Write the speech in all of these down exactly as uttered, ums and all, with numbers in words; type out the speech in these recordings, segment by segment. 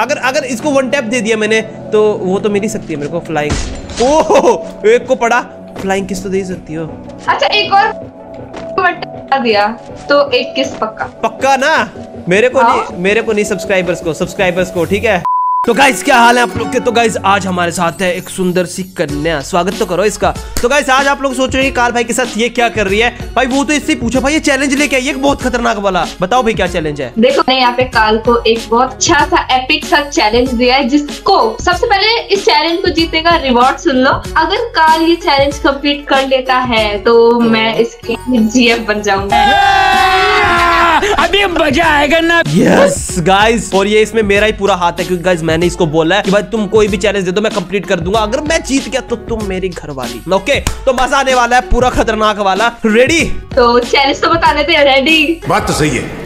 अगर अगर इसको वन टैप दे दिया मैंने तो वो तो मिल ही सकती है मेरे को फ्लाइंग। ओह एक को पड़ा, फ्लाइंग किस तो दे सकती हो। अच्छा एक और वन टैप दिया तो एक किस पक्का पक्का ना। मेरे को नहीं, मेरे को नहीं, सब्सक्राइबर्स को, सब्सक्राइबर्स को। ठीक है तो गाइस क्या हाल है आप लोग के। तो गाइस आज हमारे साथ है एक सुंदर सी कन्या, स्वागत तो करो इसका। तो गाइस आज आप लोग सोचोगे काल भाई के साथ ये क्या कर रही है। भाई वो तो इससे पूछो भाई ये चैलेंज लेके आई है, बहुत खतरनाक वाला। बताओ भाई क्या चैलेंज है। देखो मैंने यहाँ पे काल को एक बहुत अच्छा सा एपिक सा चैलेंज दिया है, जिसको सबसे पहले इस चैलेंज को जीतेगा रिवॉर्ड सुन लो। अगर काल ये चैलेंज कम्प्लीट कर लेता है तो मैं इसके जीएफ बन जाऊंगा, अभी मजा आएगा ना। यस गाइस, और ये इसमें मेरा ही पूरा हाथ है क्योंकि गाइस मैंने इसको बोला है कि भाई तुम कोई भी चैलेंज दे दो मैं कंप्लीट कर दूंगा, अगर मैं जीत गया तो तुम मेरी घरवाली। ओके तो मजा आने वाला है, पूरा खतरनाक वाला। रेडी तो चैलेंज तो बताने थे। रेडी बात तो सही है।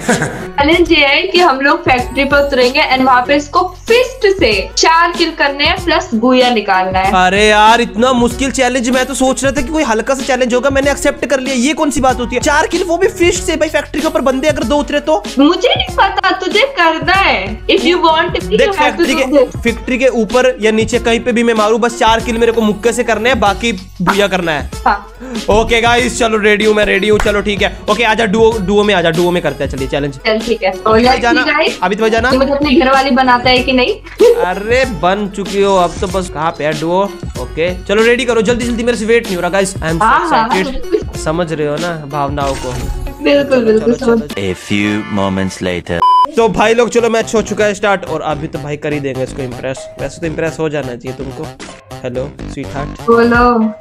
चैलेंज ये है कि हम लोग फैक्ट्री पर उतरेंगे एंड वहाँ पे इसको फिस्ट से चार किल करने हैं प्लस गुया निकालना है। अरे यार इतना मुश्किल चैलेंज, मैं तो सोच रहा था कि कोई हल्का सा चैलेंज होगा, मैंने एक्सेप्ट कर लिया। ये कौन सी बात होती है, चार किल वो भी फिस्ट से। भाई फैक्ट्री के ऊपर बंदे अगर दो उतरे तो। मुझे नहीं पता, तुझे करना है इफ यू वांट। फैक्ट्री के ऊपर या नीचे कहीं पे भी मैं मारू, बस चार किल मेरे को मुक्के से करने हैं, बाकी गुया करना है। ओके गाइस चलो रेडी हूँ, मैं रेडी हूँ। चलो ठीक है ओके आजा, डुओ डुओ में आजा, डुओ में करते हैं। चलिए चैलेंज ठीक है। अभी तो जाना, मुझे अपनी घरवाली बनाता है कि नहीं। अरे बन चुकी हो अब तो, बस कहाँ पे डुओ। ओके चलो रेडी करो जल्दी जल्दी, मेरे से वेट नहीं हो रहा guys. I am so excited, समझ रहे हो ना भावनाओं को। बिल्कुल बिल्कुल। A few moments later. तो भाई लोग चलो मैच हो चुका है स्टार्ट, और अभी तो भाई कर ही देंगे इसको इम्प्रेस। वैसे तो इम्प्रेस हो जाना चाहिए तुमको। हेलो स्वीट हार्ट बोलो,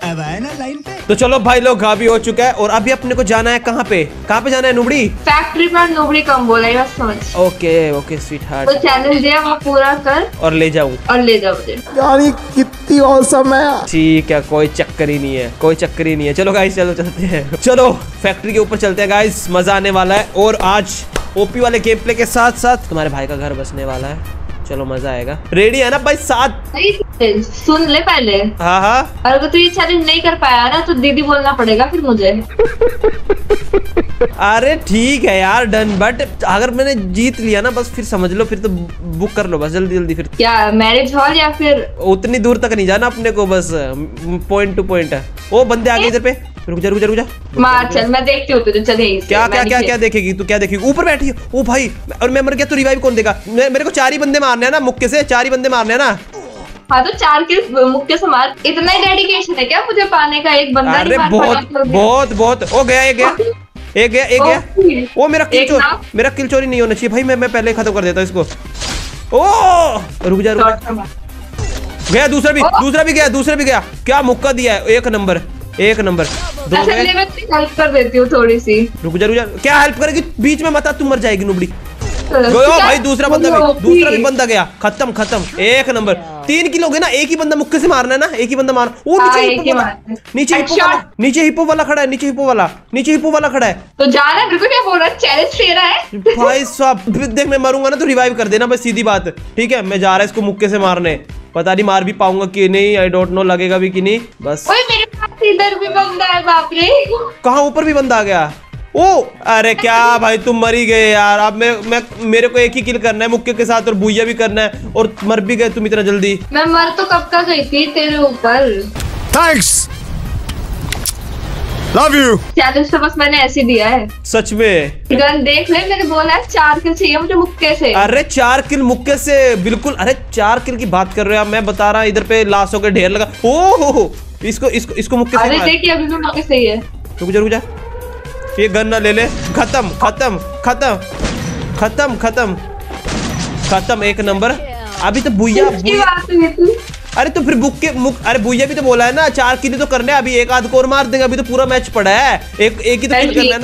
अब आए ना लाइन पे। तो चलो भाई लोग अभी हो चुका है, और अभी अपने को जाना है कहाँ पे, कहाँ पे जाना है। नुबड़ी फैक्ट्री पर नुबड़ी कम बोला है बस समझ। ओके ओके स्वीट हार्ट, तो चैलेंज दिया वो पूरा कर और ले जाऊँ और ले जाओ यार, कितनी औसम है। ठीक है कोई चक्कर ही नहीं है, कोई चक्कर ही नहीं है। चलो गाइस चलो चलते हैं, चलो फैक्ट्री के ऊपर चलते हैं गाइस, मजा आने वाला है। और आज ओपी वाले गेम प्ले के साथ साथ तुम्हारे भाई का घर बसने वाला है, चलो मजा आएगा। रेडी है ना भाई साथ, सुन ले पहले। हाँ हाँ और अगर तू ये चैलेंज नहीं कर पाया ना तो दीदी बोलना पड़ेगा फिर मुझे। अरे ठीक है यार डन, बट अगर मैंने जीत लिया ना बस फिर समझ लो, फिर तो बुक कर लो बस जल्दी जल्दी। फिर क्या मैरिज हॉल या फिर उतनी दूर तक नहीं जाना अपने को, बस पॉइंट टू पॉइंट है। वो बंदे आगे इधर पे, रुक जा रुक जा रुक जा मार, चल मैं देखती हूँ। तो चले क्या क्या क्या क्या देखेगी तू, क्या देखेगी। ऊपर बैठी है ओ भाई, और मैं मर गया तो रिवाइव कौन देगा। मेरे को चार ही बंदे मारने हैं ना मुक्के से, चार ही बंदे मारने हैं ना। हाँ तो चार के मुक्के से मार, इतना ही डेडिकेशन है क्या मुझे पाने का। एक बंदा अरे बहुत बहुत बहुत ओ गया, ये गया ये गया ये गया। ओ मेरा किल चोरी, मेरा किल चोरी नहीं होना चाहिए भाई, मैं मैं पहले खत्म कर देता हूँ इसको। ओ रुक जा रुक जा, गया दूसरा भी, दूसरा भी गया, दूसरा भी गया। क्या मुक्का दिया है, एक नंबर एक नंबर। अच्छा मैं हेल्प कर देती हूँ थोड़ी सी, रुक जा रुक जा। क्या हेल्प करेगी, बीच में मत, तुम मर जाएगी नुबड़ी। भाई दूसरा बंदा भी, दूसरा भी बंदा गया, खत्म खत्म एक नंबर। तीन किलो गए ना, एक ही बंदा मुक्के से मारना है ना, एक ही बंदा मार। ओ नीचे नीचे हिप्पो वाला, नीचे हिप्पो वाला खड़ा है, नीचे हिप्पो वाला, नीचे हिप्पो वाला खड़ा है। तो जा रहा है बिल्कुल, क्या बोल रहा है, चैलेंज ले रहा है भाई साहब। देख मैं मरूंगा ना तो रिवाइव कर देना बस, सीधी बात ठीक है। मैं जा रहा है इसको मुक्के से मारने, पता नहीं मार भी पाऊंगा कि नहीं, आई डोंट नो, लगेगा भी कि नहीं बस। ओए मेरे पास इधर भी बंदा है, बाप रे कहाँ ऊपर भी बंदा आ गया। ओ अरे क्या भाई तुम मरी गए यार। अब मैं मैं मेरे को एक ही किल करना है मुक्के के साथ, और बुइया भी करना है, और मर भी गए तुम इतना जल्दी। मैं मर तो कब का गई थी तेरे ऊपर। Thanks love you. चैलेंज तो बस मैंने ऐसे दिया है सच में। गन देख ले, मैंने बोला है चार किल चाहिए मुझे मुक्के से। अरे चार किल मुक्के से बिल्कुल, अरे चार किल की बात कर रहे हो आप, मैं बता रहा हूँ इधर पे लाशों के ढेर लगा। ओहो इसको इसको इसको मुक्के से, अरे देखिए अभी तो मुक्के से ही है। रुक जा रुक जा, ये गन ना ले ले। खत्म खत्म खत्म खत्म खत्म खत्म एक नंबर। अभी तो भूया, अरे तो फिर बुक के मुक, अरे भूया भी तो बोला है ना चार किले तो करने, अभी एक आध कोर मार देंगे, अभी तो पूरा मैच पड़ा है, एक एक ही तो किल करना है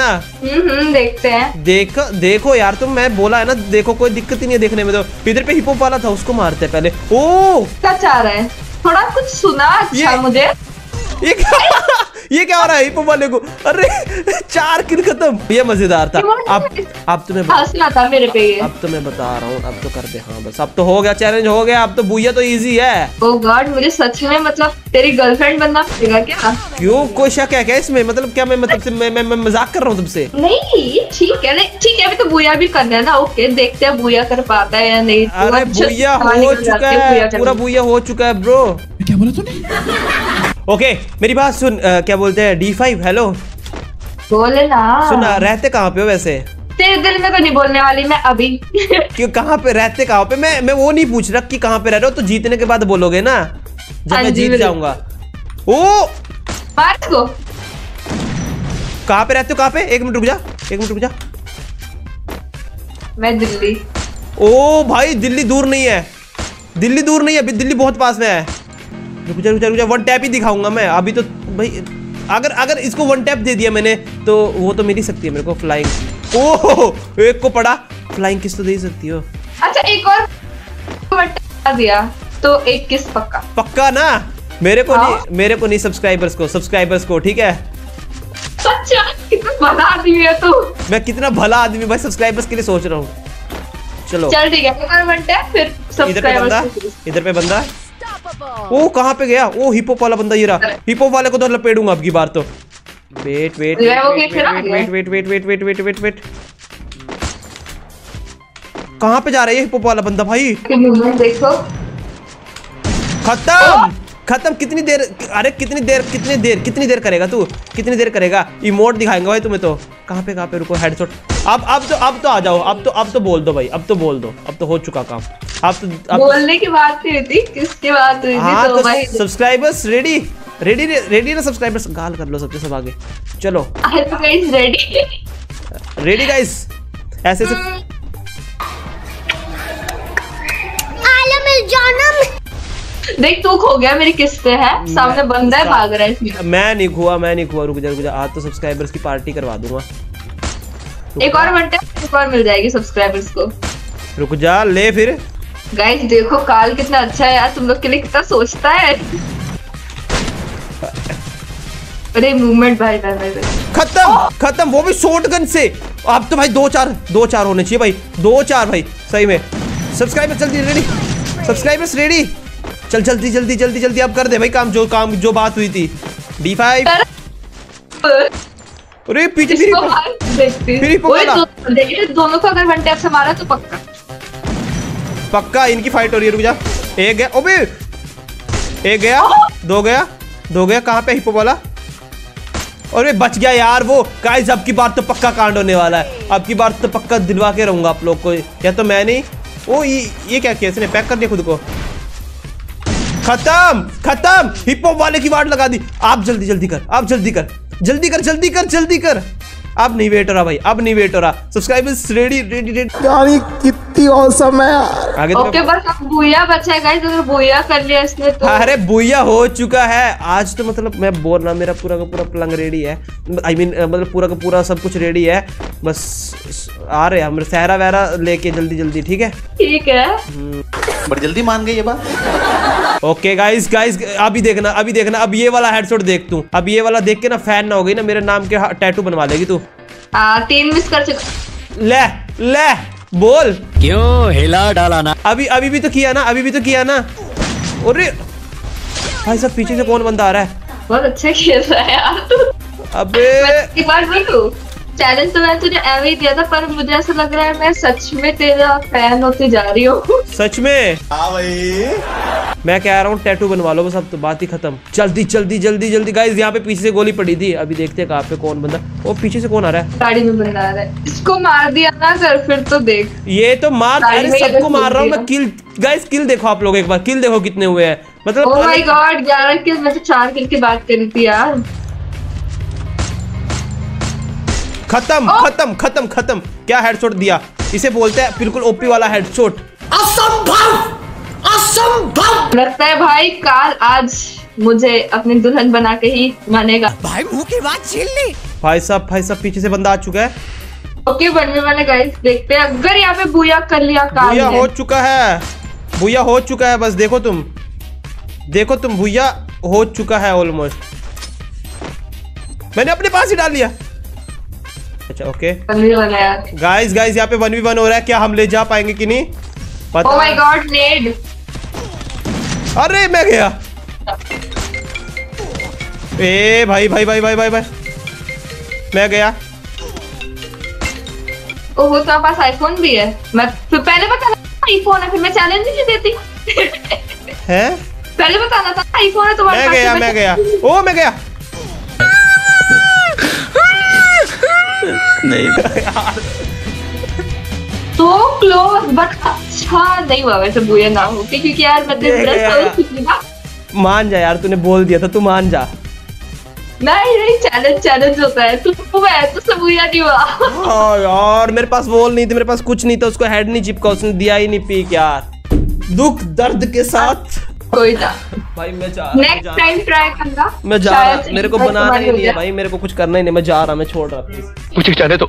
ना। हम्म देखते हैं, देखो देखो यार तुम, मैं बोला है ना देखो, कोई दिक्कत ही नहीं है देखने में। तो इधर पे हिप हॉप वाला था, उसको मारते पहले। ओ क्या चाह रहा है, थोड़ा कुछ सुना अच्छा मुझे। ये क्या हो रहा है हिप हॉप वाले को? अरे चार किल खत्म, ये मजेदार था। अब अब तुम्हें था मेरे पे ये। अब तो मैं बता रहा हूँ, अब तो करते हाँ बस, अब तो हो गया चैलेंज हो गया, अब तो बुया तो इजी है। ओह गॉड, मुझे सच में मतलब तेरी गर्लफ्रेंड बनना पड़ेगा क्या? क्यों, कोई शक है क्या इसमें? मतलब क्या मैं मतलब मैं, मैं, मैं मजाक कर रहा हूँ तुमसे? नहीं ठीक है, ठीक है अभी तो बुया भी करना है ना। ओके देखते हैं बुया कर पाता है या नहीं। अरे बुया हो चुका है, पूरा बुया हो चुका है ब्रो। क्या बोला तूने? ओके मेरी बात सुन, आ, क्या बोलते हैं डी फाइव। हेलो बोले ना। सुना रहते कहाँ पे हो वैसे? तेरे दिल में तो नहीं बोलने वाली मैं अभी। क्यों कहाँ पे रहते कहाँ पे? मैं मैं वो नहीं पूछ रहा कि कहाँ पे रह रहे हो, तो जीतने के बाद बोलोगे ना जब मैं जीत जाऊंगा। ओ बात को कहाँ पे रहते हो? कहाँ पे? एक मिनट रुक जा, एक मिनट रुक जा। मैं दिल्ली। ओ भाई दिल्ली दूर नहीं है, दिल्ली दूर नहीं है, अभी दिल्ली बहुत पास में है। रुक जा रुक जा रुक जा, वन टैप ही दिखाऊंगा मैं अभी तो भाई। अगर अगर इसको वन टैप दे दिया मैंने तो वो तो मिल ही सकती है मेरे को फ्लाइंग। ओह एक को पड़ा, फ्लाइंग किस तो दे सकती हो। अच्छा एक और वन टैप दिया तो एक किस पक्का पक्का ना मेरे को। हाँ? नहीं मेरे को नहीं, सब्सक्राइबर्स को, सब्सक्राइबर्स को ठीक है। अच्छा कितना भला आदमी है तू। मैं कितना भला आदमी भाई, सब्सक्राइबर्स के लिए सोच रहा हूँ। चलो चल ठीक है। इधर पे बंदा, इधर पे बंदा। ओ कहाँ पे गया? ओ हिप हॉप वाला बंदा ये रहा। हिप हॉप वाले को तो लपेटूंगा अब की बार तो। Wait wait wait wait wait wait wait wait wait wait कहाँ पे जा रहा है हिप हॉप वाला बंदा भाई? देखो खत्म खत्म। कितनी देर? अरे कितनी देर कितनी देर कितनी देर करेगा तू? कितनी देर करेगा? इमोट दिखाएंगे भाई तुम्हें तो। कहाँ पे कहाँ पे? रुको हेडशॉट। अब अब तो अब तो आ जाओ, अब तो अब तो बोल दो भाई, अब तो बोल दो, अब तो हो चुका काम। आप तो, आप बोलने की बात नहीं होती, किसकी बात हुई? हाँ, तो, तो भाई सब्सक्राइबर्स रेडी रेडी रेडी ना सब्सक्राइबर्स, गाल कर लो सबके सब आगे। चलो तो गाइस रेडी रेडी गाइस ऐसे ऐसे आलम जानम। देख तू खो गया मेरी किस पे है, सामने बंदा है भाग रहा है इसमें। मैं नहीं खोआ, मैं नहीं खोआ। रुक जा रुक जा, आज तो सब्सक्राइबर्स की पार्टी करवा दूंगा। एक और घंटे एक और मिल जाएगी सब्सक्राइबर्स को। रुक जा ले फिर। गाइस देखो काल कितना अच्छा है यार, तुम लोग के लिए कितना सोचता है। अरे मूवमेंट भाई भाई भाई, भाई। खत्म खत्म, वो भी शॉटगन से। अब तो भाई दो चार दो चार होने चाहिए भाई, दो चार भाई सही में। सब्सक्राइबर्स जल्दी रेडी, सब्सक्राइबर्स रेडी, चल जल्दी जल्दी जल्दी जल्दी अब कर दे भाई काम, जो काम जो बात हुई थी डी फाइव। अरे पीछे फिर दोनों को अगर वन टैप से मारा तो पक्का पक्का इनकी फाइट हो रही है। रुक जा, एक गया, ओबे एक गया, दो गया, दो गया। कहाँ पे हिप्पो वाला? अरे बच गया यार वो। गाइस अब की बार तो पक्का कांड होने वाला है, अब की बार तो पक्का दिलवा के रहूंगा आप लोग को, या तो मैं नहीं। ओ ये ये क्या किया इसने? पैक कर दिया खुद को। खत्म खत्म, हिप्पो वाले की वाट लगा दी। आप जल्दी जल्दी कर, आप जल्दी कर, जल्दी कर जल्दी कर जल्दी कर। अब नहीं वेट हो रहा भाई, अब नहीं वेट हो रहा। Subscribers ready ready ready. यार ये कितनी औसम है यार। आगे ओके बस अब बुया बचा है गाइस, अगर बुया कर लिया इसने तो। अरे बुया हो चुका है आज तो, मतलब मैं बोल रहा मेरा पूरा का पूरा प्लंग रेडी है, आई मीन मतलब पूरा का पूरा सब कुछ रेडी है। बस आ रहे हम सहरा वहरा लेके जल्दी जल्दी। ठीक है ठीक है, बड़ी जल्दी मान गई ये बात। ओके गाइस गाइस अभी देखना अभी देखना, अब ये वाला हेडशॉट देख तू। अब ये वाला देख के ना फैन ना हो गई ना मेरे नाम के टैटू बनवा लेगी तू। आ, तीन मिस कर चुका। ले ले बोल क्यों हिला डाला ना? अभी अभी भी तो किया ना, अभी भी तो किया ना। अरे भाई साहब पीछे से कौन बंदा आ रहा है? बहुत अच्छा खेल रहा है यार तू। अबे एक बार बोलूं, चैलेंज तो मैंने तुझे ऐसे ही दिया था, पर मुझे ऐसा लग रहा है मैं सच में तेरा फैन होती जा रही हूँ। सच में? हाँ भाई मैं कह रहा हूँ टैटू बनवा लो बस, अब तो बात ही खत्म। जल्दी जल्दी जल्दी जल्दी गाइस, यहाँ पे पीछे से गोली पड़ी थी, अभी देखते हैं कहाँ पे कौन बंदा। वो पीछे से कौन आ रहा है? गाड़ी में बंदा आ रहा है, इसको मार दिया ना कर फिर तो देख। ये तो मार, अरे सबको मार रहा हूँ मैं। किल गाइस किल देखो आप लोग, एक बार किल देखो कितने हुए हैं। मतलब ओह माय गॉड ग्यारह किल, मैं तो चार किल की बात करी थी यार। खत्म खत्म खत्म खत्म, क्या हेडशॉट दिया। इसे बोलते हैं बिल्कुल ओपी वाला हेडशॉट। असंभव असंभव लगता है भाई, काल आज मुझे अपनी दुल्हन बना के ही मानेगा भाई। मुंह की बात छीन ली भाई साहब। भाई साहब पीछे से बंदा आ चुका है। ओके बनने वाले गाइस देखते हैं, अगर यहाँ पे बुया कर लिया काल। बुया हो चुका है, बुया हो चुका है बस देखो तुम, देखो तुम बुया हो चुका है ऑलमोस्ट। मैंने अपने पास ही डाल लिया। अच्छा ओके गाइस गाइस यहाँ पे वन वी वन हो रहा है, क्या हम ले जा पाएंगे कि नहीं पता। oh my God, नेड। अरे मैं गया ए भाई भाई भाई भाई भाई भाई मैं गया। ओह तो पास आईफोन भी है। मैं पहले बताना था आईफोन है, फिर मैं चैलेंज नहीं देती है। पहले बताना था आईफोन है तुम्हारे। मैं गया मैं गया ओ मैं गया नहीं तो क्लोज बट अच्छा नहीं हुआ वैसे, बुरा ना हो क्योंकि यार मतलब मान जा यार, तूने बोल दिया था तू मान जा। नहीं नहीं चैलेंज चैलेंज होता है, तू वैसे सब बुरा नहीं हुआ। हाँ यार मेरे पास वॉल नहीं थी, मेरे पास कुछ नहीं था, उसको हेड नहीं चिपका, उसने दिया ही नहीं पीक यार। दुख दर्द के साथ कोई ना भाई मैं जा नेक्स्ट टाइम ट्राई करना। मैं जा रहा, मेरे को बनाना ही नहीं है भाई, मेरे को कुछ करना ही नहीं, मैं जा रहा, मैं छोड़ रहा। कुछ चाहते तो